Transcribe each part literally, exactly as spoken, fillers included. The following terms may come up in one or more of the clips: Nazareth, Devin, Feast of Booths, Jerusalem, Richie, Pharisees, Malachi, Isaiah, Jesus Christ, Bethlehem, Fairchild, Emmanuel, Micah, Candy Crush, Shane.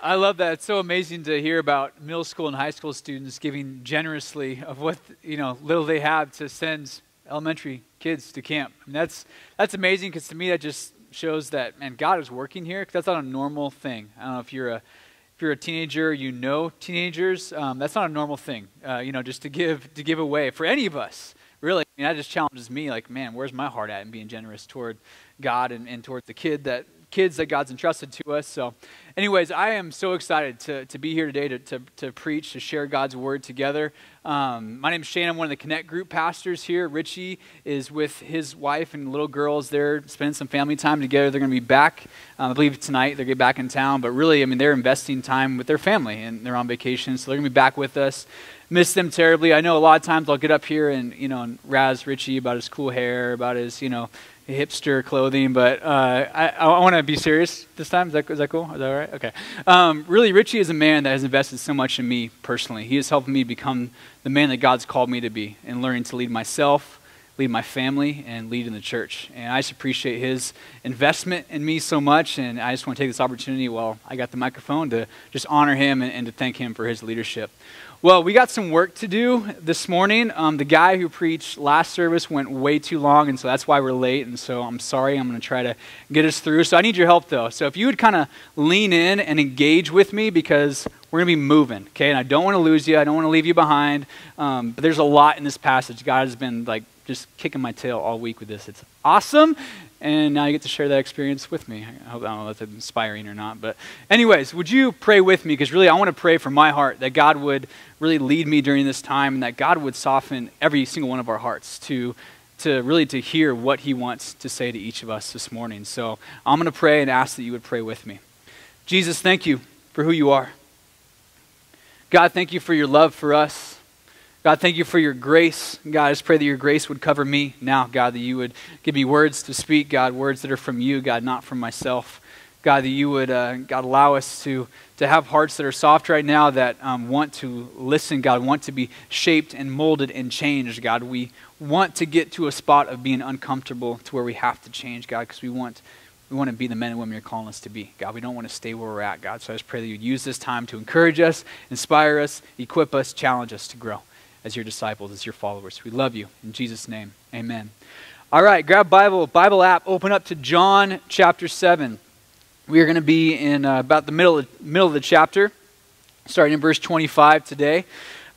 I love that. It's so amazing to hear about middle school and high school students giving generously of what, you know, little they have to send elementary kids to camp. I mean, that's that's amazing, because to me that just shows that, man, God is working here, because that's not a normal thing. I don't know if you're a if you're a teenager, you know teenagers. Um, that's not a normal thing, uh, you know, just to give to give away for any of us, really. I mean, that just challenges me. Like, man, where's my heart at in being generous toward God and, and toward the kid that. kids that God's entrusted to us. So anyways, I am so excited to, to be here today to, to, to preach, to share God's word together. Um, my name is Shane. I'm one of the Connect Group pastors here. Richie is with his wife and little girls. They're spending some family time together. They're going to be back, um, I believe tonight, they're getting back in town. But really, I mean, they're investing time with their family, and they're on vacation. So they're going to be back with us. Miss them terribly. I know a lot of times I'll get up here and, you know, and razz Richie about his cool hair, about his, you know, hipster clothing, but uh, I, I want to be serious this time. Is that, is that cool? Is that all right? Okay. Um, really, Richie is a man that has invested so much in me personally. He has helped me become the man that God's called me to be, and learning to lead myself, lead my family, and lead in the church. And I just appreciate his investment in me so much, and I just want to take this opportunity while I got the microphone to just honor him and, and to thank him for his leadership. Well, we got some work to do this morning. Um, the guy who preached last service went way too long, and so that's why we're late, and so I'm sorry. I'm going to try to get us through. So I need your help, though. So if you would kind of lean in and engage with me, because we're going to be moving, okay? And I don't want to lose you. I don't want to leave you behind. Um, but there's a lot in this passage. God has been, like, just kicking my tail all week with this. It's awesome. And now you get to share that experience with me. I hope, I don't know if that's inspiring or not. But anyways, would you pray with me? Because really, I want to pray from my heart that God would really lead me during this time, and that God would soften every single one of our hearts to, to really to hear what he wants to say to each of us this morning. So I'm going to pray and ask that you would pray with me. Jesus, thank you for who you are. God, thank you for your love for us. God, thank you for your grace. God, I just pray that your grace would cover me now, God, that you would give me words to speak, God, words that are from you, God, not from myself. God, that you would, uh, God, allow us to, to have hearts that are soft right now, that um, want to listen, God, want to be shaped and molded and changed, God. We want to get to a spot of being uncomfortable to where we have to change, God, because we want We want to be the men and women you're calling us to be. God, we don't want to stay where we're at, God. So I just pray that you'd use this time to encourage us, inspire us, equip us, challenge us to grow as your disciples, as your followers. We love you. In Jesus' name, amen. All right, grab Bible, Bible app, open up to John chapter seven. We are going to be in uh, about the middle of, middle of the chapter, starting in verse twenty-five today.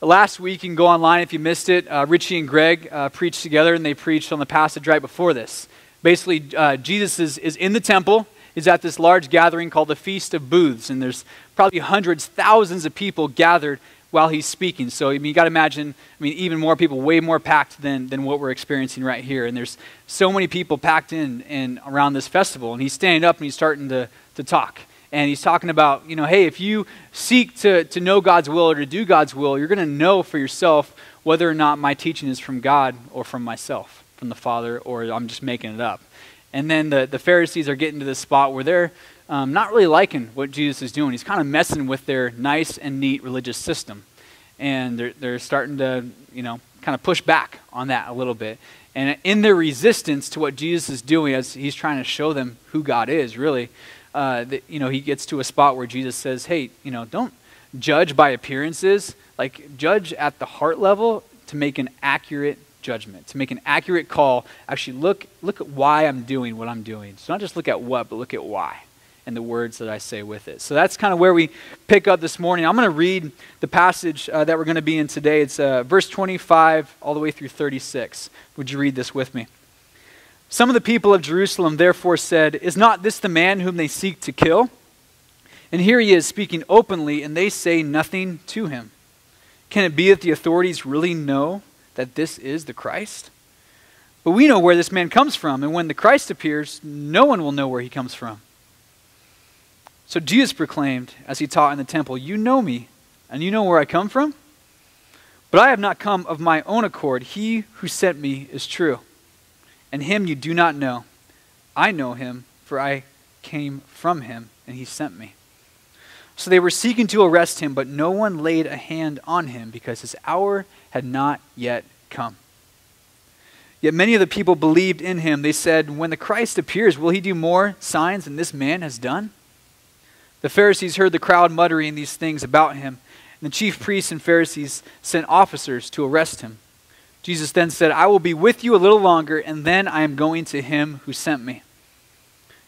Last week, you can go online if you missed it. Uh, Richie and Greg uh, preached together, and they preached on the passage right before this. Basically, uh, Jesus is, is in the temple. He's at this large gathering called the Feast of Booths, and there's probably hundreds, thousands of people gathered while he's speaking. So, I mean, you got to imagine, I mean, even more people, way more packed than, than what we're experiencing right here. And there's so many people packed in and around this festival. And he's standing up and he's starting to, to talk. And he's talking about, you know, hey, if you seek to, to know God's will or to do God's will, you're going to know for yourself whether or not my teaching is from God or from myself, from the Father, or I'm just making it up. And then the, the Pharisees are getting to this spot where they're Um, not really liking what Jesus is doing. He's kind of messing with their nice and neat religious system. And they're, they're starting to, you know, kind of push back on that a little bit. And in their resistance to what Jesus is doing, as he's trying to show them who God is, really, uh, that, you know, he gets to a spot where Jesus says, hey, you know, don't judge by appearances. Like, judge at the heart level to make an accurate judgment, to make an accurate call. Actually, look, look at why I'm doing what I'm doing. So not just look at what, but look at why, and the words that I say with it. So that's kind of where we pick up this morning. I'm going to read the passage uh, that we're going to be in today. It's uh, verse twenty-five all the way through thirty-six. Would you read this with me? Some of the people of Jerusalem therefore said, "Is not this the man whom they seek to kill? And here he is speaking openly, and they say nothing to him. Can it be that the authorities really know that this is the Christ? But we know where this man comes from, and when the Christ appears, no one will know where he comes from." So Jesus proclaimed as he taught in the temple, "You know me, and you know where I come from. But I have not come of my own accord. He who sent me is true, and him you do not know. I know him, for I came from him, and he sent me." So they were seeking to arrest him, but no one laid a hand on him, because his hour had not yet come. Yet many of the people believed in him. They said, "When the Christ appears, will he do more signs than this man has done?" The Pharisees heard the crowd muttering these things about him, and the chief priests and Pharisees sent officers to arrest him. Jesus then said, I will be with you a little longer, and then I am going to him who sent me.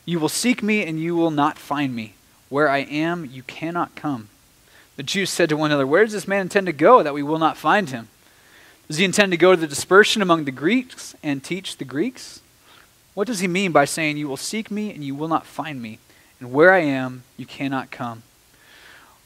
You will seek me, and you will not find me. Where I am, you cannot come. The Jews said to one another, where does this man intend to go that we will not find him? Does he intend to go to the dispersion among the Greeks and teach the Greeks? What does he mean by saying, you will seek me, and you will not find me, and where I am, you cannot come?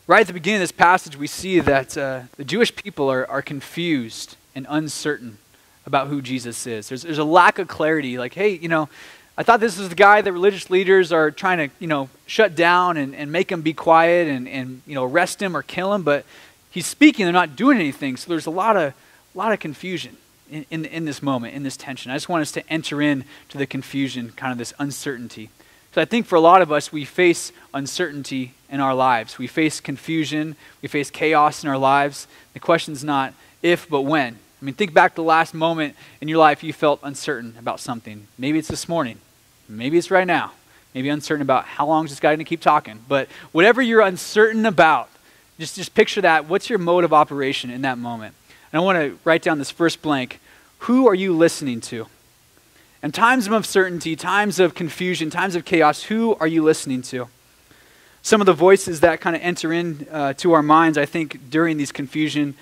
Right at the beginning of this passage, we see that uh, the Jewish people are, are confused and uncertain about who Jesus is. There's, there's a lack of clarity. Like, hey, you know, I thought this was the guy that religious leaders are trying to, you know, shut down and, and make him be quiet and, and, you know, arrest him or kill him. But he's speaking, they're not doing anything. So there's a lot of, a lot of confusion in, in, in this moment, in this tension. I just want us to enter in to the confusion, kind of this uncertainty. So I think for a lot of us, we face uncertainty in our lives. We face confusion. We face chaos in our lives. The question's not if, but when. I mean, think back to the last moment in your life you felt uncertain about something. Maybe it's this morning. Maybe it's right now. Maybe uncertain about how long is this guy going to keep talking. But whatever you're uncertain about, just, just picture that. What's your mode of operation in that moment? And I want to write down this first blank. Who are you listening to? In times of uncertainty, times of confusion, times of chaos, who are you listening to? Some of the voices that kind of enter in uh, to our minds, I think, during these confusion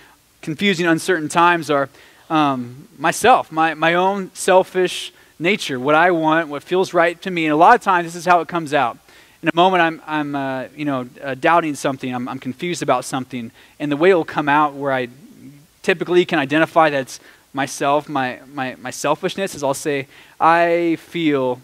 confusing, uncertain times are um, myself, my, my own selfish nature, what I want, what feels right to me. And a lot of times, this is how it comes out. In a moment, I'm, I'm uh, you know, uh, doubting something. I'm, I'm confused about something. And the way it will come out where I typically can identify that's myself, my, my, my selfishness, is I'll say, I feel,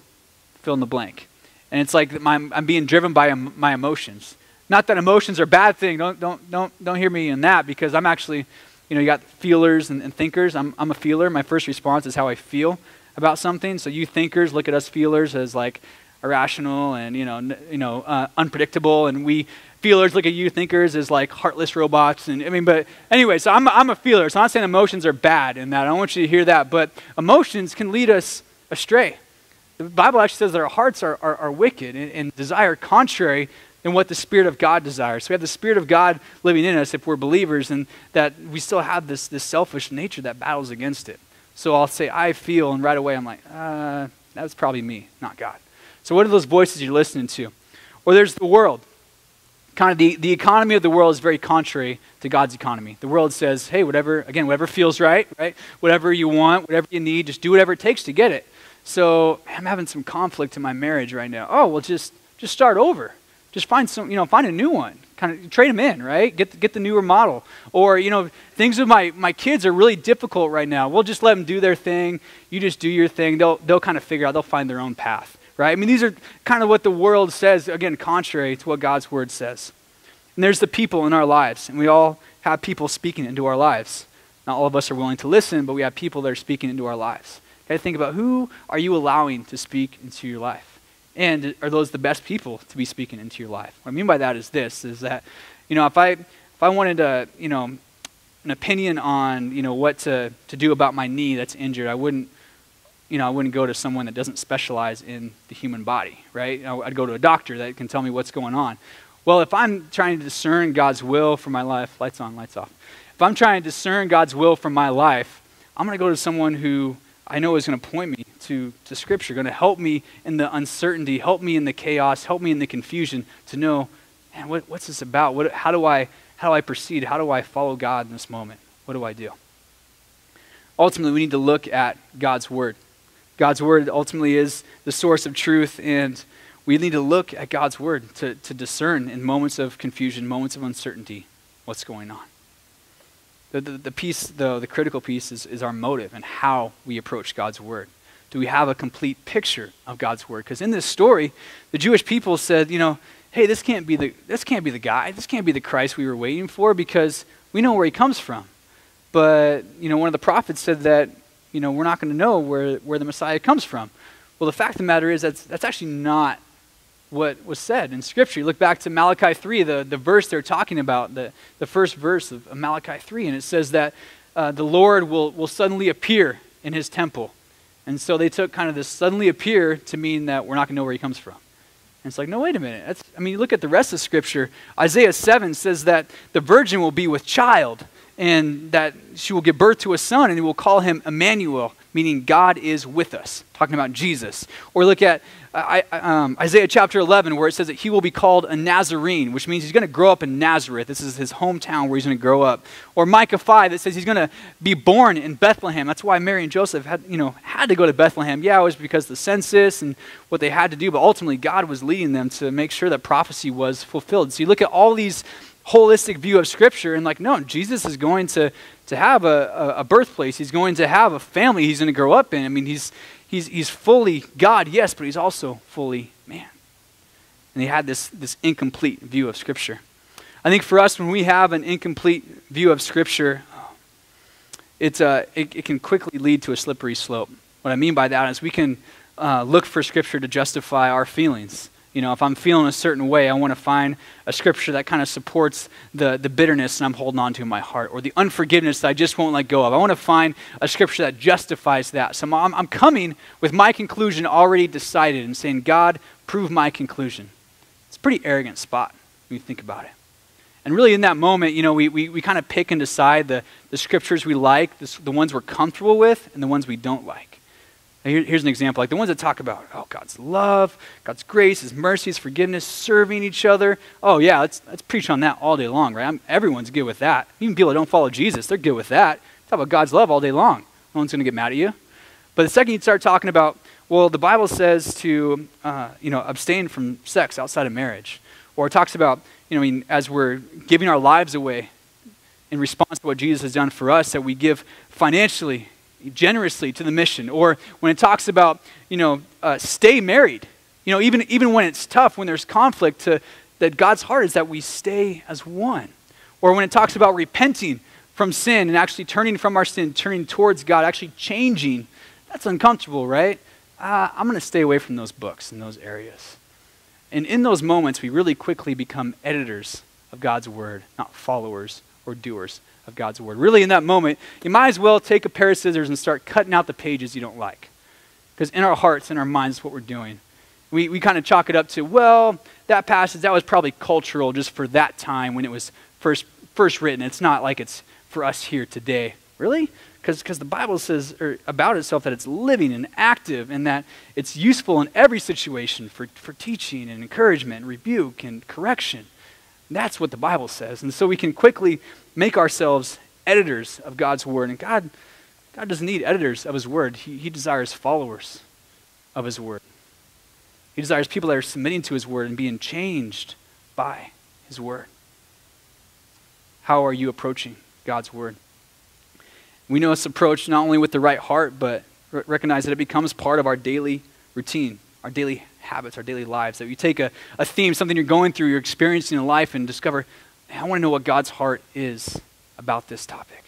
fill in the blank. And it's like my, I'm being driven by my emotions. Not that emotions are a bad thing. Don't, don't, don't, don't hear me in that, because I'm actually... You know, you got feelers and, and thinkers. I'm, I'm a feeler. My first response is how I feel about something. So you thinkers look at us feelers as like irrational and, you know, n you know uh, unpredictable. And we feelers look at you thinkers as like heartless robots. And I mean, but anyway, so I'm, I'm a feeler. So I'm not saying emotions are bad in that. I don't want you to hear that. But emotions can lead us astray. The Bible actually says that our hearts are, are, are wicked and, and desire contrary and what the Spirit of God desires. So we have the Spirit of God living in us if we're believers, and that we still have this, this selfish nature that battles against it. So I'll say, I feel, and right away I'm like, uh, that's probably me, not God. So what are those voices you're listening to? Or there's the world. Kind of the, the economy of the world is very contrary to God's economy. The world says, hey, whatever, again, whatever feels right, right? Whatever you want, whatever you need, just do whatever it takes to get it. So I'm having some conflict in my marriage right now. Oh, well, just, just start over. Just find some, you know, find a new one. Kind of trade them in, right? Get the, get the newer model. Or, you know, things with my, my kids are really difficult right now. We'll just let them do their thing. You just do your thing. They'll, they'll kind of figure out, they'll find their own path, right? I mean, these are kind of what the world says, again, contrary to what God's word says. And there's the people in our lives, and we all have people speaking into our lives. Not all of us are willing to listen, but we have people that are speaking into our lives. Got to think about who are you allowing to speak into your life? And are those the best people to be speaking into your life? What I mean by that is this, is that, you know, if I, if I wanted a, you know, an opinion on, you know, what to, to do about my knee that's injured, I wouldn't, you know, I wouldn't go to someone that doesn't specialize in the human body, right? I'd go to a doctor that can tell me what's going on. Well, if I'm trying to discern God's will for my life, lights on, lights off. If I'm trying to discern God's will for my life, I'm going to go to someone who I know is going to point me to, to Scripture, going to help me in the uncertainty, help me in the chaos, help me in the confusion to know, man, what, what's this about? What, how do I, how do I proceed? How do I follow God in this moment? What do I do? Ultimately, we need to look at God's Word. God's Word ultimately is the source of truth, and we need to look at God's Word to, to discern in moments of confusion, moments of uncertainty, what's going on. The, the, the piece, though, the critical piece is, is our motive and how we approach God's Word. Do we have a complete picture of God's Word? Because in this story, the Jewish people said, you know, hey, this can't be the, this can't be the guy. This can't be the Christ we were waiting for because we know where he comes from. But, you know, one of the prophets said that, you know, we're not going to know where, where the Messiah comes from. Well, the fact of the matter is that's, that's actually not what was said in Scripture. You look back to Malachi three, the, the verse they're talking about, the, the first verse of Malachi three, and it says that uh, the Lord will, will suddenly appear in his temple. And so they took kind of this suddenly appear to mean that we're not going to know where he comes from. And it's like, no, wait a minute. That's, I mean, look at the rest of Scripture. Isaiah seven says that the virgin will be with child and that she will give birth to a son and we will call him Emmanuel, meaning God is with us, talking about Jesus. Or look at uh, I, um, Isaiah chapter eleven where it says that he will be called a Nazarene, which means he's going to grow up in Nazareth. This is his hometown where he's going to grow up. Or Micah five that says he's going to be born in Bethlehem. That's why Mary and Joseph had, you know, had to go to Bethlehem. Yeah, it was because of the census and what they had to do, but ultimately God was leading them to make sure that prophecy was fulfilled. So you look at all these holistic view of Scripture and like, no, Jesus is going to to have a, a, a birthplace. He's going to have a family he's going to grow up in. I mean, he's, he's, he's fully God, yes, but he's also fully man. And he had this, this incomplete view of Scripture. I think for us, when we have an incomplete view of Scripture, it's, uh, it, it can quickly lead to a slippery slope. What I mean by that is we can uh, look for Scripture to justify our feelings. You know, if I'm feeling a certain way, I want to find a Scripture that kind of supports the, the bitterness that I'm holding on to in my heart or the unforgiveness that I just won't let go of. I want to find a Scripture that justifies that. So I'm, I'm coming with my conclusion already decided and saying, God, prove my conclusion. It's a pretty arrogant spot when you think about it. And really in that moment, you know, we, we, we kind of pick and decide the, the Scriptures we like, the, the ones we're comfortable with, and the ones we don't like. Here's an example, like the ones that talk about, oh, God's love, God's grace, his mercy, his forgiveness, serving each other. Oh yeah, let's, let's preach on that all day long, right? I'm, everyone's good with that. Even people that don't follow Jesus, they're good with that. Talk about God's love all day long. No one's gonna get mad at you. But the second you start talking about, well, the Bible says to, uh, you know, abstain from sex outside of marriage. Or it talks about, you know, I mean, as we're giving our lives away in response to what Jesus has done for us, that we give financially, generously to the mission. Or when it talks about, you know, uh, stay married, you know, even, even when it's tough, when there's conflict, to, that God's heart is that we stay as one. Or when it talks about repenting from sin and actually turning from our sin, turning towards God, actually changing, that's uncomfortable, right? Uh, I'm going to stay away from those books and those areas. And in those moments, we really quickly become editors of God's word, not followers or doers of God's word. Really in that moment, you might as well take a pair of scissors and start cutting out the pages you don't like. Because in our hearts, in our minds, that's what we're doing. We, we kind of chalk it up to, well, that passage, that was probably cultural just for that time when it was first, first written. It's not like it's for us here today. Really? Because the Bible says or about itself that it's living and active and that it's useful in every situation for, for teaching and encouragement, rebuke and correction. That's what the Bible says. And so we can quickly make ourselves editors of God's word. And God, God doesn't need editors of his word. He, he desires followers of his word. He desires people that are submitting to his word and being changed by his word. How are you approaching God's word? We know it's approached not only with the right heart, but recognize that it becomes part of our daily routine, our daily habits, our daily lives, that you take a, a theme, something you're going through, you're experiencing in life and discover, hey, I want to know what God's heart is about this topic.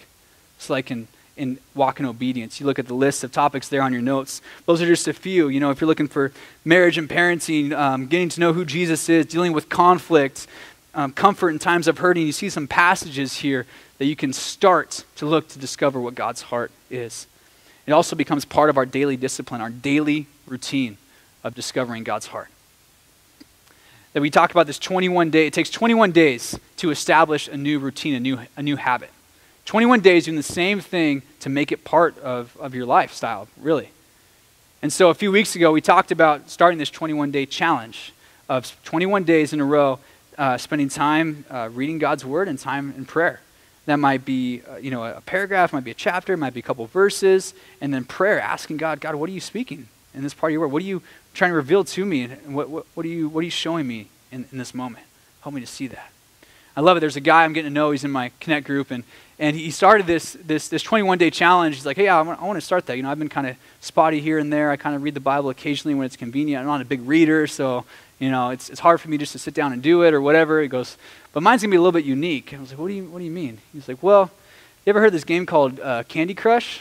It's like in, in Walk in Obedience. You look at the list of topics there on your notes. Those are just a few. You know, if you're looking for marriage and parenting, um, getting to know who Jesus is, dealing with conflict, um, comfort in times of hurting, you see some passages here that you can start to look to discover what God's heart is. It also becomes part of our daily discipline, our daily routine of discovering God's heart. That we talked about this twenty-one day, it takes twenty-one days to establish a new routine, a new, a new habit. twenty-one days doing the same thing to make it part of, of your lifestyle, really. And so a few weeks ago, we talked about starting this twenty-one day challenge of twenty-one days in a row, uh, spending time uh, reading God's word and time in prayer. That might be, uh, you know, a paragraph, might be a chapter, might be a couple verses, and then prayer, asking God, God, what are you speaking in this part of your word? What are you trying to reveal to me? And what, what, what, are, you, what are you showing me in, in this moment? Help me to see that. I love it. There's a guy I'm getting to know. He's in my Connect group. And, and he started this this this twenty-one day challenge. He's like, hey, I want, I want to start that. You know, I've been kind of spotty here and there. I kind of read the Bible occasionally when it's convenient. I'm not a big reader. So, you know, it's, it's hard for me just to sit down and do it or whatever. He goes, but mine's going to be a little bit unique. And I was like, what do you, what do you mean? He's like, well, you ever heard this game called uh, Candy Crush?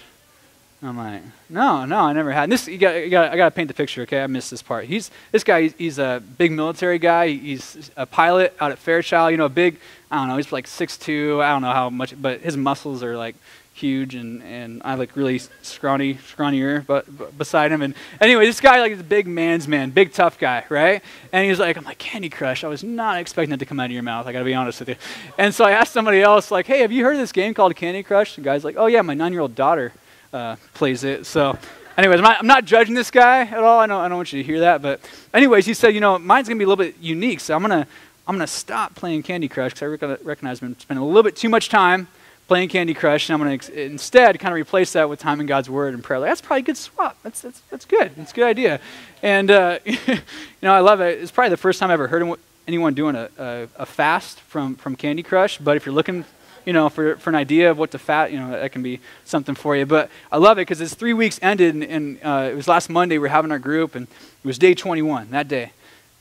I'm like, no, no, I never had. And this, you got, you got, I got to paint the picture, okay? I missed this part. He's this guy. He's, he's a big military guy. He's a pilot out at Fairchild. You know, a big. I don't know. He's like six two. I don't know how much, but his muscles are like huge, and, and I like really scrawny, scrawnier, but, but beside him. And anyway, this guy, like, is a big man's man, big tough guy, right? And he's like, I'm like, Candy Crush, I was not expecting it to come out of your mouth, I gotta be honest with you. And so I asked somebody else, like, hey, have you heard of this game called Candy Crush? The guy's like, oh yeah, my nine-year-old daughter uh, plays it. So anyways, I'm not, I'm not judging this guy at all, I don't, I don't want you to hear that, but anyways, he said, you know, mine's gonna be a little bit unique, so I'm gonna, I'm gonna stop playing Candy Crush, because I rec recognize I've been spending a little bit too much time playing Candy Crush, and I'm going to instead kind of replace that with time in God's Word and prayer. Like, that's probably a good swap. That's that's that's good. That's a good idea. And, uh, you know, I love it. It's probably the first time I ever heard anyone doing a, a, a fast from, from Candy Crush, but if you're looking, you know, for, for an idea of what to fat, you know, that can be something for you. But I love it because it's three weeks ended, and, and uh, it was last Monday, we were having our group, and it was day twenty-one, that day.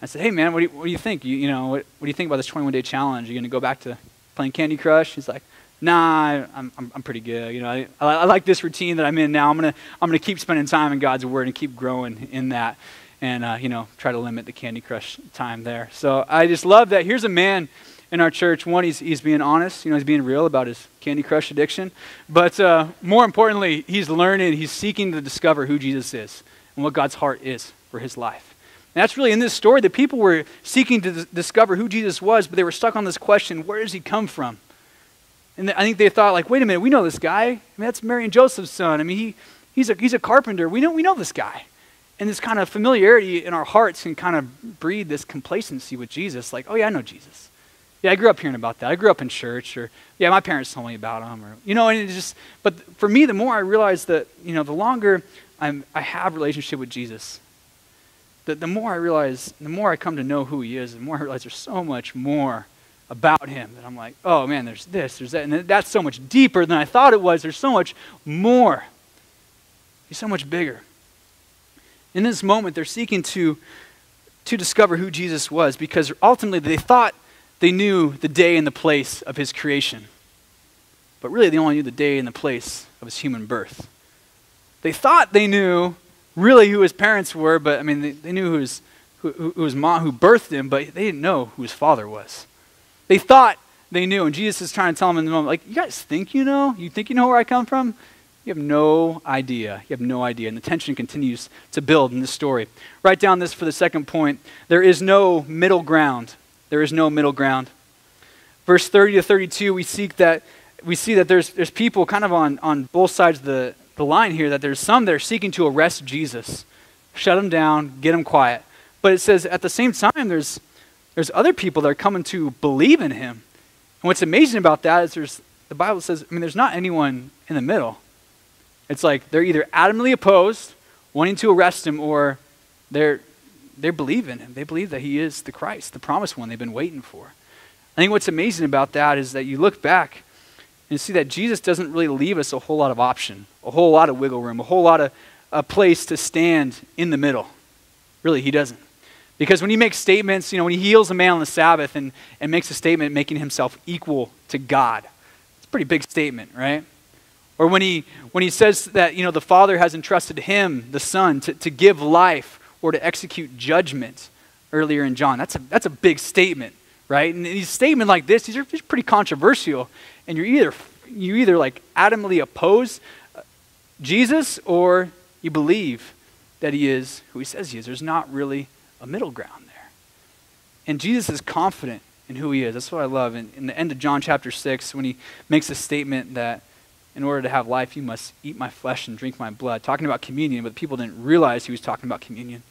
I said, hey, man, what do you, what do you think? You, you know, what, what do you think about this twenty-one day challenge? Are you going to go back to playing Candy Crush? He's like, nah, I'm, I'm I'm pretty good. You know, I, I, I like this routine that I'm in now. I'm gonna I'm gonna keep spending time in God's Word and keep growing in that, and uh, you know, try to limit the Candy Crush time there. So I just love that. Here's a man in our church. One, he's he's being honest. You know, he's being real about his Candy Crush addiction. But uh, more importantly, he's learning. He's seeking to discover who Jesus is and what God's heart is for his life. And that's really in this story. The people were seeking to discover who Jesus was, but they were stuck on this question: where does he come from? And I think they thought, like, wait a minute, we know this guy. I mean, that's Mary and Joseph's son. I mean, he, he's, a, he's a carpenter. We know, we know this guy. And this kind of familiarity in our hearts can kind of breed this complacency with Jesus. Like, oh, yeah, I know Jesus. Yeah, I grew up hearing about that. I grew up in church. Or, yeah, my parents told me about him. Or, you know, and it just, but for me, the more I realize that, you know, the longer I'm, I have relationship with Jesus, the, the more I realize, the more I come to know who he is, the more I realize there's so much more about him. And I'm like, oh man, there's this, there's that. And that's so much deeper than I thought it was. There's so much more. He's so much bigger. In this moment, they're seeking to, to discover who Jesus was, because ultimately they thought they knew the day and the place of his creation. But really they only knew the day and the place of his human birth. They thought they knew really who his parents were, but I mean, they, they knew who his, who, who his mom, who birthed him, but they didn't know who his father was. They thought they knew, and Jesus is trying to tell them in the moment, like, you guys think you know? You think you know where I come from? You have no idea. You have no idea. And the tension continues to build in this story. Write down this for the second point. There is no middle ground. There is no middle ground. Verse thirty to thirty-two, we seek that we see that there's there's people kind of on, on both sides of the, the line here, that there's some that are seeking to arrest Jesus, shut him down, get him quiet. But it says at the same time, there's There's other people that are coming to believe in him. And what's amazing about that is there's, the Bible says, I mean, there's not anyone in the middle. It's like they're either adamantly opposed, wanting to arrest him, or they're, they believe in him. They believe that he is the Christ, the promised one they've been waiting for. I think what's amazing about that is that you look back and see that Jesus doesn't really leave us a whole lot of option, a whole lot of wiggle room, a whole lot of a place to stand in the middle. Really, he doesn't. Because when he makes statements, you know, when he heals a man on the Sabbath and, and makes a statement making himself equal to God, it's a pretty big statement, right? Or when he, when he says that, you know, the Father has entrusted him, the Son, to, to give life or to execute judgment earlier in John, that's a, that's a big statement, right? And these statements like this, these are just pretty controversial. And you're either, you either like adamantly oppose Jesus, or you believe that he is who he says he is. There's not really a middle ground there. And Jesus is confident in who he is. That's what I love. In, in the end of John chapter six, when he makes a statement that in order to have life, you must eat my flesh and drink my blood, talking about communion, but people didn't realize he was talking about communion.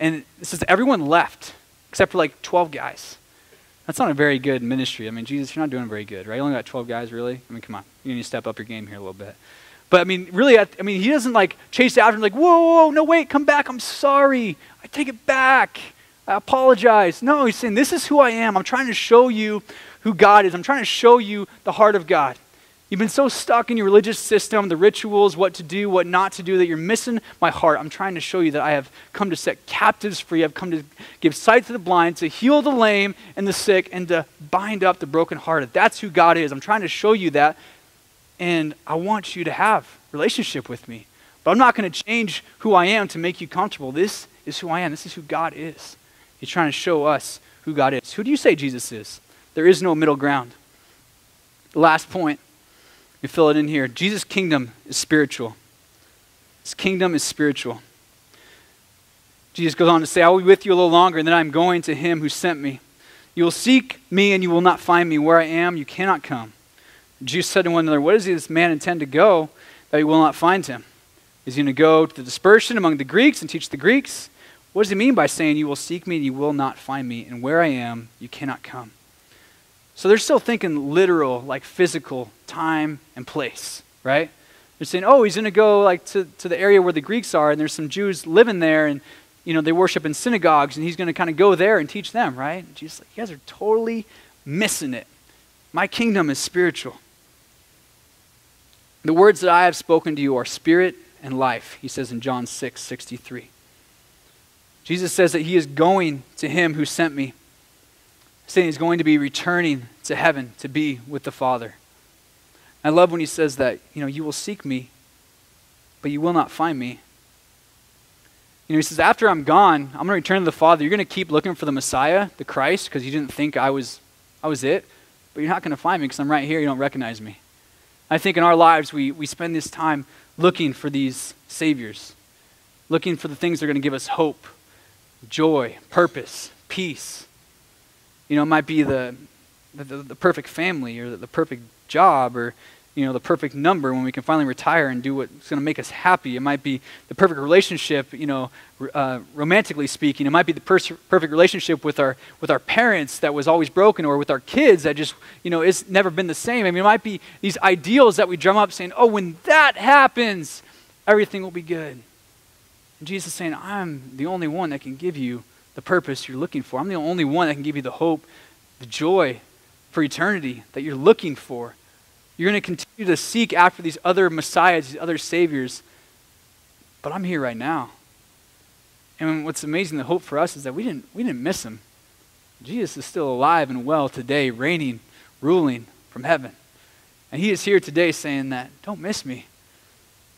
And it says everyone left, except for like twelve guys. That's not a very good ministry. I mean, Jesus, you're not doing very good, right? You only got twelve guys, really? I mean, come on. You need to step up your game here a little bit. But I mean, really, I, I mean, he doesn't like chase after him like, whoa, whoa, no, wait, come back. I'm sorry. I take it back. I apologize. No, he's saying, this is who I am. I'm trying to show you who God is. I'm trying to show you the heart of God. You've been so stuck in your religious system, the rituals, what to do, what not to do, that you're missing my heart. I'm trying to show you that I have come to set captives free. I've come to give sight to the blind, to heal the lame and the sick, and to bind up the brokenhearted. That's who God is. I'm trying to show you that. And I want you to have a relationship with me. But I'm not going to change who I am to make you comfortable. This is who I am. This is who God is. He's trying to show us who God is. Who do you say Jesus is? There is no middle ground. The last point You fill it in here. Jesus' kingdom is spiritual. His kingdom is spiritual. Jesus goes on to say, I will be with you a little longer, and then I am going to him who sent me. You will seek me, and you will not find me. Where I am, you cannot come. The Jews said to one another, where does this man intend to go that you will not find him? Is he going to go to the dispersion among the Greeks and teach the Greeks? What does he mean by saying, you will seek me, and you will not find me, and where I am, you cannot come? So they're still thinking literal, like physical, time and place, right? They're saying, oh, he's going to go like to, to the area where the Greeks are, and there's some Jews living there, and you know, they worship in synagogues, and he's going to kind of go there and teach them, right? And Jesus is like, you guys are totally missing it. My kingdom is spiritual. The words that I have spoken to you are spirit and life, he says in John six sixty-three. Jesus says that he is going to him who sent me, saying he's going to be returning to heaven to be with the Father. I love when he says that, you know, you will seek me, but you will not find me. You know, he says, after I'm gone, I'm going to return to the Father. You're going to keep looking for the Messiah, the Christ, because you didn't think I was, I was it. But you're not going to find me because I'm right here. You don't recognize me. I think in our lives, we, we spend this time looking for these saviors, looking for the things that are going to give us hope, joy, purpose, peace. You know, it might be the, the, the perfect family or the, the perfect job or, you know, the perfect number when we can finally retire and do what's going to make us happy. It might be the perfect relationship, you know, uh, romantically speaking. It might be the per perfect relationship with our with our parents that was always broken, or with our kids that just, you know, it's never been the same. I mean, it might be these ideals that we drum up saying, oh, when that happens, everything will be good. And Jesus is saying, I'm the only one that can give you the purpose you're looking for. I'm the only one that can give you the hope, the joy for eternity that you're looking for. You're going to continue to seek after these other messiahs, these other saviors. But I'm here right now. And what's amazing, the hope for us is that we didn't, we didn't miss him. Jesus is still alive and well today, reigning, ruling from heaven. And he is here today saying that, don't miss me.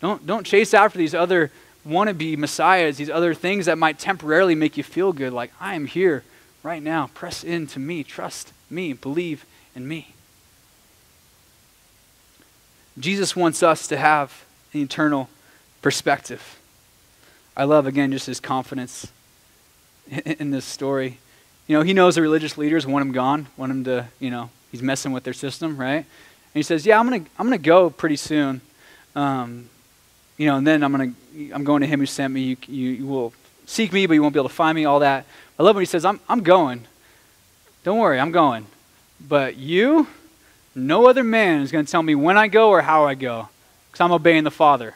Don't, don't chase after these other wannabe messiahs, these other things that might temporarily make you feel good. Like, I am here right now. Press into me. Trust me. Believe in me. Jesus wants us to have an eternal perspective. I love, again, just his confidence in, in this story. You know, he knows the religious leaders want him gone, want him to, you know, he's messing with their system, right? And he says, yeah, I'm going to I'm gonna go pretty soon. Um, you know, and then I'm, gonna, I'm going to him who sent me. You, you, you will seek me, but you won't be able to find me, all that. I love when he says, I'm, I'm going. Don't worry, I'm going. But you... no other man is going to tell me when I go or how I go, because I'm obeying the Father.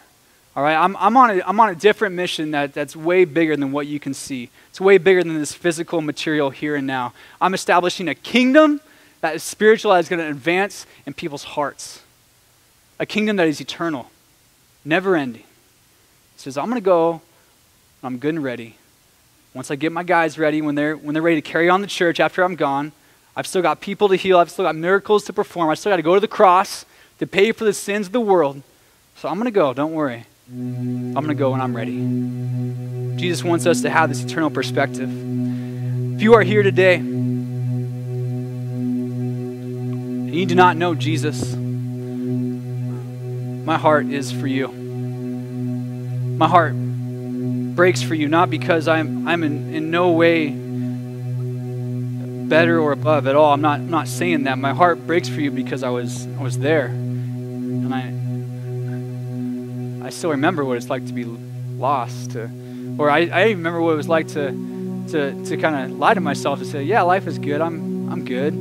All right, I'm, I'm, on, a, I'm on a different mission that, that's way bigger than what you can see. It's way bigger than this physical material here and now. I'm establishing a kingdom that is spiritual, that is going to advance in people's hearts. A kingdom that is eternal, never ending. He says, I'm going to go, I'm good and ready. Once I get my guys ready, when they're, when they're ready to carry on the church after I'm gone, I've still got people to heal. I've still got miracles to perform. I've still got to go to the cross to pay for the sins of the world. So I'm going to go. Don't worry. I'm going to go when I'm ready. Jesus wants us to have this eternal perspective. If you are here today and you do not know Jesus, my heart is for you. My heart breaks for you, not because I'm, I'm in, in no way better or above at all. I'm not, I'm not saying that. My heart breaks for you because I was, I was there. And I, I still remember what it's like to be lost. To, or I, I remember what it was like to, to, to kind of lie to myself and say, yeah, life is good. I'm, I'm good. I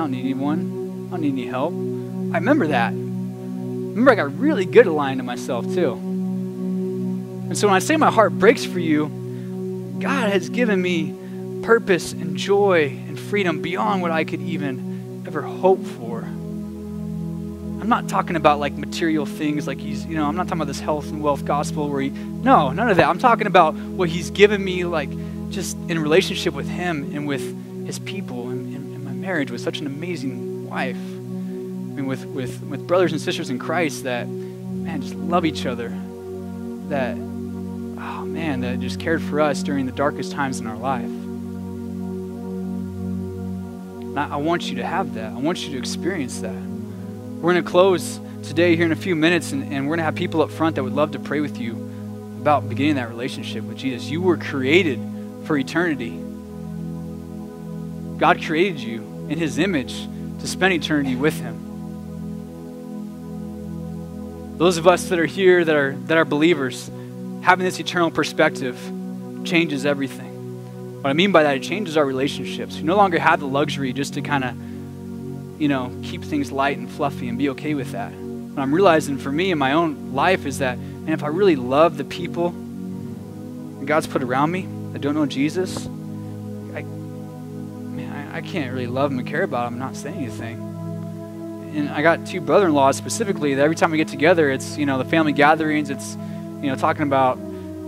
don't need anyone. I don't need any help. I remember that. I remember I got really good at lying to myself too. And so when I say my heart breaks for you, God has given me purpose and joy and freedom beyond what I could even ever hope for. I'm not talking about like material things like he's, you know, I'm not talking about this health and wealth gospel where he, no, none of that. I'm talking about what he's given me, like just in relationship with him and with his people and, and, and my marriage with such an amazing wife. I mean, with, with, with brothers and sisters in Christ that, man, just love each other. That, oh man, that just cared for us during the darkest times in our life. I want you to have that. I want you to experience that. We're going to close today here in a few minutes, and, and we're going to have people up front that would love to pray with you about beginning that relationship with Jesus. You were created for eternity. God created you in His image to spend eternity with Him. Those of us that are here that are, that are believers, having this eternal perspective changes everything. What I mean by that, it changes our relationships. You no longer have the luxury just to kind of, you know, keep things light and fluffy and be okay with that. What I'm realizing for me in my own life is that, man, if I really love the people God's put around me that don't know Jesus, I can't really love them and care about them and not say anything. And I got two brother-in-laws specifically that every time we get together, it's, you know, the family gatherings, it's, you know, talking about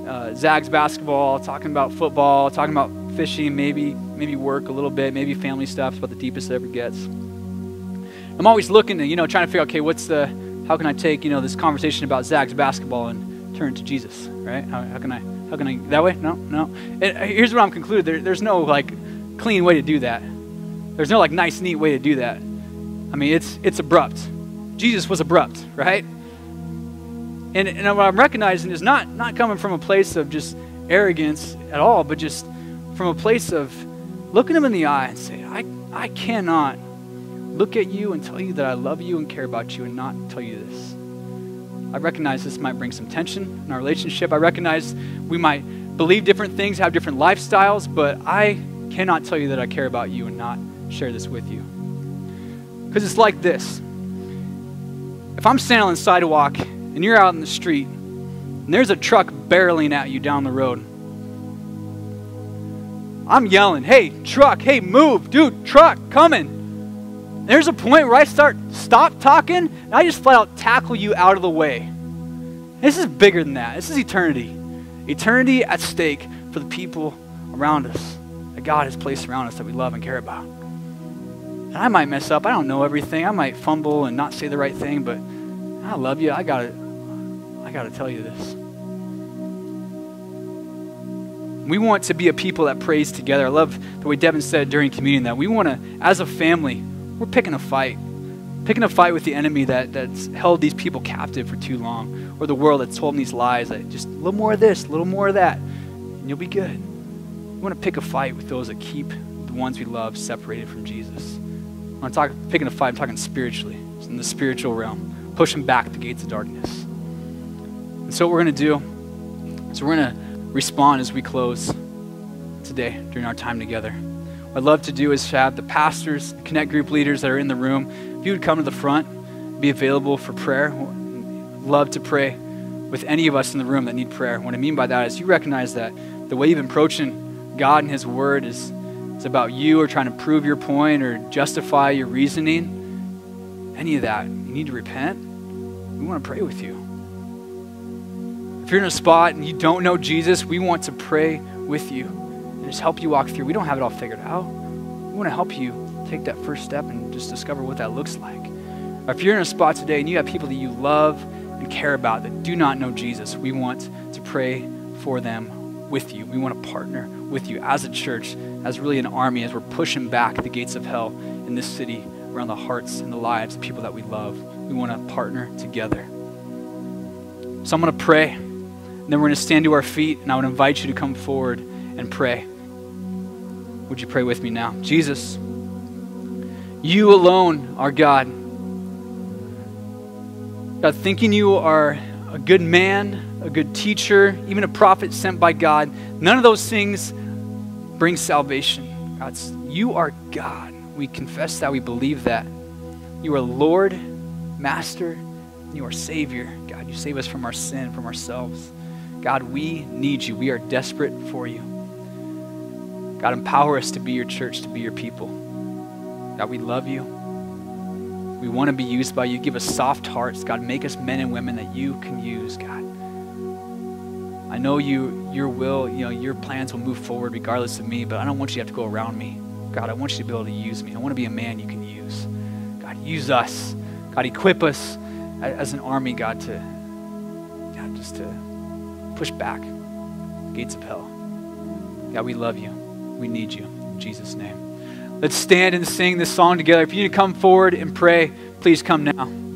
uh, Zags basketball, talking about football, talking about fishing, maybe maybe work a little bit, maybe family stuff. It's about the deepest it ever gets. I'm always looking to, you know, trying to figure out, okay, what's the, how can I take, you know, this conversation about Zags basketball and turn to Jesus, right? How, how can I, how can I, that way? No, no. And here's what I'm concluded. There, there's no, like, clean way to do that. There's no like nice, neat way to do that. I mean, it's it's abrupt. Jesus was abrupt, right? And, and what I'm recognizing is not, not coming from a place of just arrogance at all, but just from a place of looking him in the eye and saying, I, I cannot look at you and tell you that I love you and care about you and not tell you this. I recognize this might bring some tension in our relationship. I recognize we might believe different things, have different lifestyles, but I cannot tell you that I care about you and not share this with you. Because it's like this. If I'm standing on the sidewalk and you're out in the street and there's a truck barreling at you down the road, I'm yelling, hey, truck, hey, move, dude, truck, coming. And there's a point where I start, stop talking, and I just flat out tackle you out of the way. This is bigger than that. This is eternity. Eternity at stake for the people around us that God has placed around us that we love and care about. And I might mess up. I don't know everything. I might fumble and not say the right thing, but I love you. I gotta, I gotta tell you this. We want to be a people that prays together. I love the way Devin said during communion that we want to, as a family, we're picking a fight. Picking a fight with the enemy that, that's held these people captive for too long, or the world that's told them these lies that just a little more of this, a little more of that, and you'll be good. We want to pick a fight with those that keep the ones we love separated from Jesus. When I'm talking, picking a fight, I'm talking spiritually. It's in the spiritual realm, pushing back the gates of darkness. And so what we're going to do is we're going to respond as we close today during our time together. What I'd love to do is have the pastors, the Connect group leaders that are in the room, if you would come to the front, be available for prayer. I'd love to pray with any of us in the room that need prayer. What I mean by that is you recognize that the way you've been approaching God and His Word is, is about you or trying to prove your point or justify your reasoning. Any of that, you need to repent. We want to pray with you. If you're in a spot and you don't know Jesus, we want to pray with you and just help you walk through. We don't have it all figured out. We want to help you take that first step and just discover what that looks like. Or if you're in a spot today and you have people that you love and care about that do not know Jesus, we want to pray for them with you. We want to partner with you as a church, as really an army, as we're pushing back the gates of hell in this city around the hearts and the lives of people that we love. We want to partner together. So I'm going to pray, and then we're going to stand to our feet, and I would invite you to come forward and pray. Would you pray with me now? Jesus, you alone are God. God, thinking you are a good man, a good teacher, even a prophet sent by God, none of those things bring salvation. God, you are God. We confess that. We believe that. You are Lord, Master, and you are Savior. God, you save us from our sin, from ourselves. God, we need you. We are desperate for you. God, empower us to be your church, to be your people. God, we love you. We want to be used by you. Give us soft hearts. God, make us men and women that you can use, God. I know you, your will, you know, your plans will move forward regardless of me, but I don't want you to have to go around me. God, I want you to be able to use me. I want to be a man you can use. God, use us. God, equip us as an army, God, to, God, just to push back the gates of hell. God, we love you. We need you. In Jesus' name. Let's stand and sing this song together. If you need to come forward and pray, please come now.